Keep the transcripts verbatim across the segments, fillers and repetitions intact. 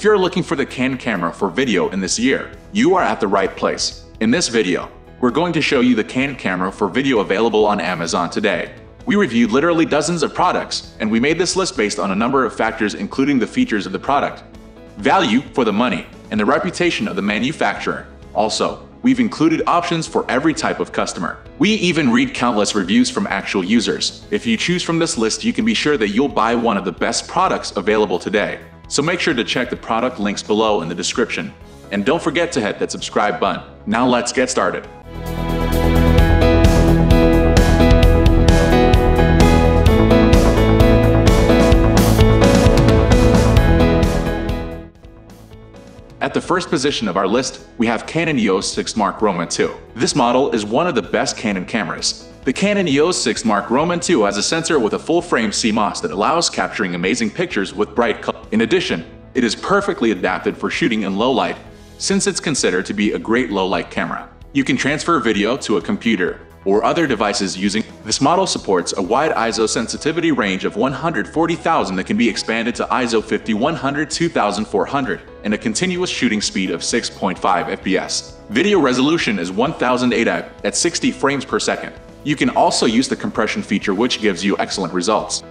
If you're looking for the Canon camera for video in this year, you are at the right place. In this video, we're going to show you the Canon camera for video available on Amazon today. We reviewed literally dozens of products, and we made this list based on a number of factors including the features of the product, value for the money, and the reputation of the manufacturer. Also, we've included options for every type of customer. We even read countless reviews from actual users. If you choose from this list, you can be sure that you'll buy one of the best products available today. So make sure to check the product links below in the description. And don't forget to hit that subscribe button. Now let's get started. At the first position of our list, we have Canon E O S six Mark Roman two. This model is one of the best Canon cameras. The Canon E O S six Mark Roman two has a sensor with a full-frame C M O S that allows capturing amazing pictures with bright color. In addition, it is perfectly adapted for shooting in low light, since it's considered to be a great low-light camera. You can transfer video to a computer or other devices using this model. Supports a wide I S O sensitivity range of one hundred forty thousand that can be expanded to I S O fifty-one hundred to twenty-four hundred and a continuous shooting speed of six point five F P S. Video resolution is one thousand eighty p at sixty frames per second. You can also use the compression feature, which gives you excellent results.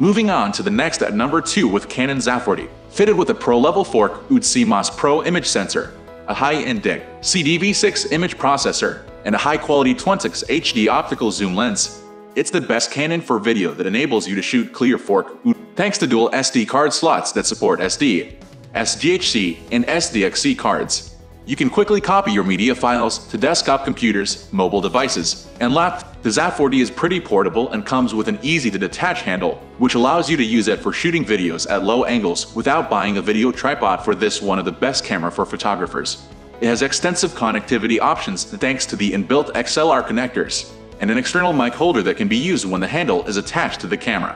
Moving on to the next at number two with Canon X A forty. Fitted with a Pro Level fork, U H D C M O S Pro image sensor, a high-end D I G I C six image processor, and a high-quality twenty X H D optical zoom lens, it's the best Canon for video that enables you to shoot clear four K thanks to dual S D card slots that support S D, S D H C, and S D X C cards. You can quickly copy your media files to desktop computers, mobile devices, and laptops. The X A forty is pretty portable and comes with an easy-to-detach handle, which allows you to use it for shooting videos at low angles without buying a video tripod. For this one of the best camera for photographers. It has extensive connectivity options thanks to the inbuilt X L R connectors and an external mic holder that can be used when the handle is attached to the camera.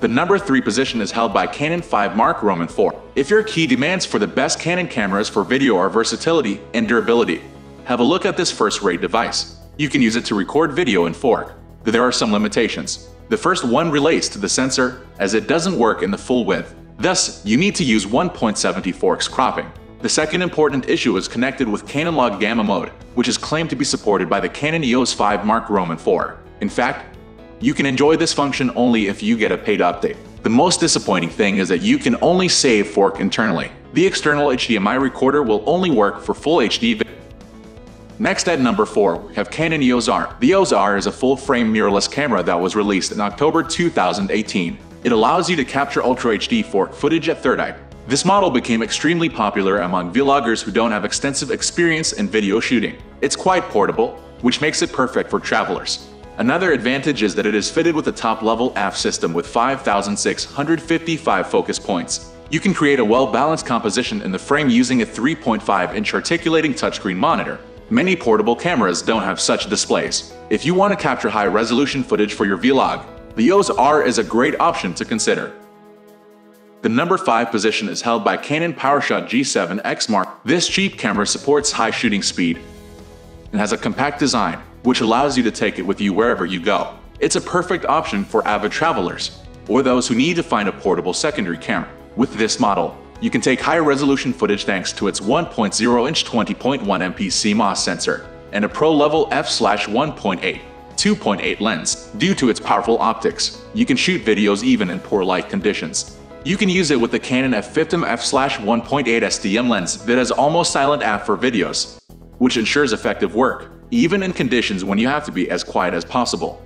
The number three position is held by Canon five Mark Roman four. If your key demands for the best Canon cameras for video are versatility and durability, have a look at this first-rate device. You can use it to record video in four K. There are some limitations. The first one relates to the sensor, as it doesn't work in the full width. Thus, you need to use one point seven four X cropping. The second important issue is connected with Canon Log Gamma mode, which is claimed to be supported by the Canon E O S five Mark Roman four. In fact, you can enjoy this function only if you get a paid update. The most disappointing thing is that you can only save four K internally. The external H D M I recorder will only work for full H D video. Next at number four, we have Canon E O S R. The E O S R is a full-frame mirrorless camera that was released in October two thousand eighteen. It allows you to capture Ultra H D four K footage at third eye. This model became extremely popular among vloggers who don't have extensive experience in video shooting. It's quite portable, which makes it perfect for travelers. Another advantage is that it is fitted with a top-level A F system with five thousand six hundred fifty-five focus points. You can create a well-balanced composition in the frame using a three point five inch articulating touchscreen monitor. Many portable cameras don't have such displays. If you want to capture high-resolution footage for your vlog, the E O S R is a great option to consider. The number five position is held by Canon PowerShot G seven X Mark. This cheap camera supports high shooting speed and has a compact design, which allows you to take it with you wherever you go. It's a perfect option for avid travelers or those who need to find a portable secondary camera. With this model, you can take high resolution footage thanks to its one point zero inch twenty point one M P C M O S sensor and a pro-level f one point eight to two point eight lens. Due to its powerful optics, you can shoot videos even in poor light conditions. You can use it with the Canon f fifty M f one point eight S D M lens that has almost silent A F for videos, which ensures effective work, even in conditions when you have to be as quiet as possible.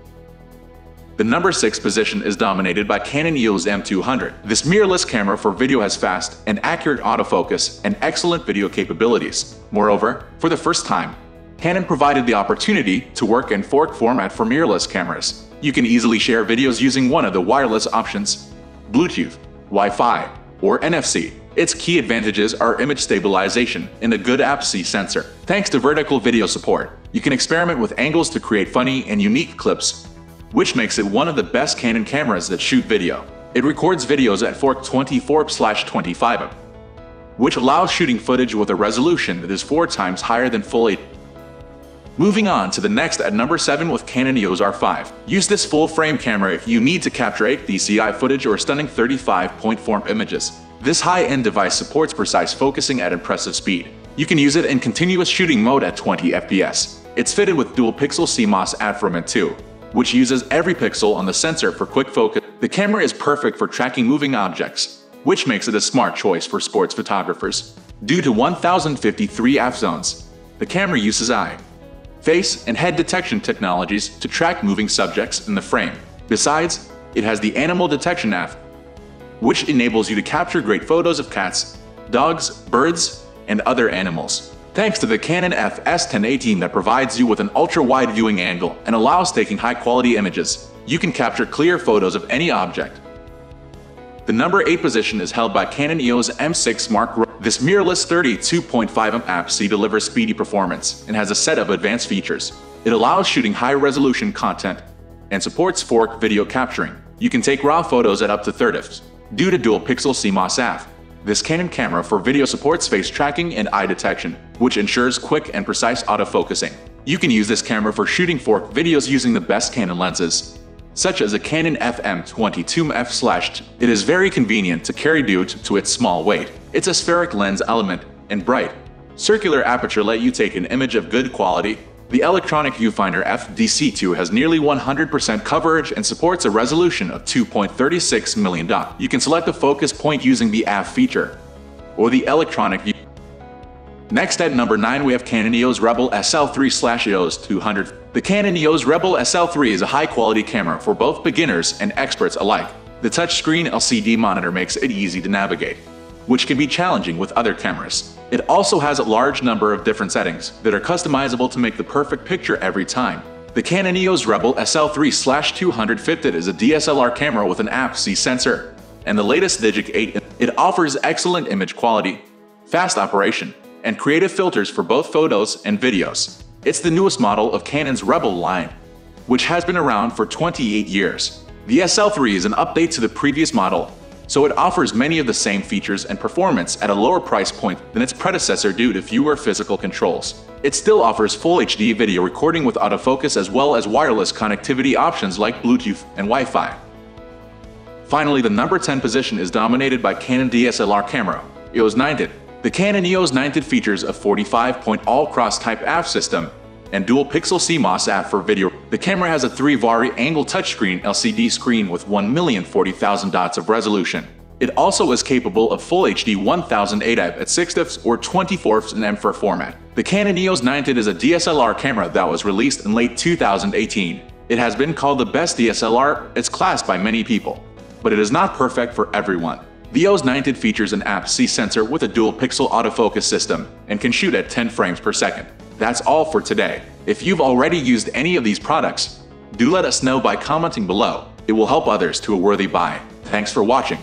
The number six position is dominated by Canon E O S M two hundred. This mirrorless camera for video has fast and accurate autofocus and excellent video capabilities. Moreover, for the first time, Canon provided the opportunity to work in four K format for mirrorless cameras. You can easily share videos using one of the wireless options, Bluetooth, Wi-Fi, or N F C. Its key advantages are image stabilization and a good A P S C sensor. Thanks to vertical video support, you can experiment with angles to create funny and unique clips, which makes it one of the best Canon cameras that shoot video. It records videos at four K twenty-four by twenty-five, which allows shooting footage with a resolution that is four times higher than full H D. Moving on to the next at number seven with Canon E O S R five. Use this full-frame camera if you need to capture eight D C I footage or stunning thirty-five point four images. This high-end device supports precise focusing at impressive speed. You can use it in continuous shooting mode at twenty F P S. It's fitted with dual-pixel C M O S A F two, which uses every pixel on the sensor for quick focus. The camera is perfect for tracking moving objects, which makes it a smart choice for sports photographers. Due to one thousand fifty-three F zones, the camera uses eye, face, and head detection technologies to track moving subjects in the frame. Besides, it has the animal detection app, which enables you to capture great photos of cats, dogs, birds, and other animals. Thanks to the Canon F S ten eighteen that provides you with an ultra-wide viewing angle and allows taking high-quality images, you can capture clear photos of any object. The number eight position is held by Canon E O S M six Mark two. This mirrorless thirty-two point five millimeter A P S C delivers speedy performance and has a set of advanced features. It allows shooting high-resolution content and supports four K video capturing. You can take raw photos at up to thirty F P S. Due to dual-pixel C M O S A F, this Canon camera for video supports face tracking and eye detection, which ensures quick and precise autofocusing. You can use this camera for shooting four K videos using the best Canon lenses, such as a Canon F M twenty-two M f two. It is very convenient to carry due to its small weight. It's a spheric lens element and bright, circular aperture let you take an image of good quality. The electronic viewfinder F D C two has nearly one hundred percent coverage and supports a resolution of two point three six million. You can select a focus point using the A F feature or the electronic view. Next at number nine we have Canon E O S Rebel S L three slash E O S two hundred. The Canon E O S Rebel S L three is a high-quality camera for both beginners and experts alike. The touchscreen L C D monitor makes it easy to navigate, which can be challenging with other cameras. It also has a large number of different settings that are customizable to make the perfect picture every time. The Canon E O S Rebel S L three slash two hundred fitted is a D S L R camera with an A P S C sensor and the latest DIGIC eight. It offers excellent image quality, fast operation, and creative filters for both photos and videos. It's the newest model of Canon's Rebel line, which has been around for twenty-eight years. The S L three is an update to the previous model, so it offers many of the same features and performance at a lower price point than its predecessor due to fewer physical controls. It still offers full H D video recording with autofocus as well as wireless connectivity options like Bluetooth and Wi-Fi. Finally, the number ten position is dominated by Canon D S L R camera, E O S nine D. The Canon E O S nine D features a forty-five point all-cross type A F system and dual-pixel C M O S A F for video. The camera has a three vari angle touchscreen L C D screen with one million forty thousand dots of resolution. It also is capable of full H D one thousand eighty F at six F P S or twenty-four F P S in M four format. The Canon E O S nine D is a D S L R camera that was released in late two thousand eighteen. It has been called the best D S L R its class by many people, but it is not perfect for everyone. The E O S nine D features an A P S C sensor with a dual-pixel autofocus system and can shoot at ten frames per second. That's all for today. If you've already used any of these products, do let us know by commenting below. It will help others to a worthy buy. Thanks for watching.